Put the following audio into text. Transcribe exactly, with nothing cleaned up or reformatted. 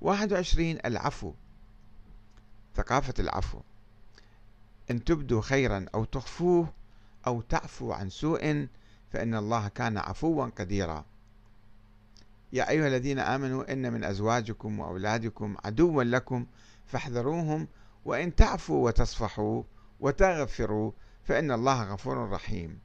واحد وعشرين العفو، ثقافة العفو، إن تبدوا خيرا أو تخفوه أو تعفو عن سوء فإن الله كان عفوا قديرا. يا أيها الذين آمنوا إن من أزواجكم وأولادكم عدوا لكم فاحذروهم وإن تعفوا وتصفحوا وتغفروا فإن الله غفور رحيم.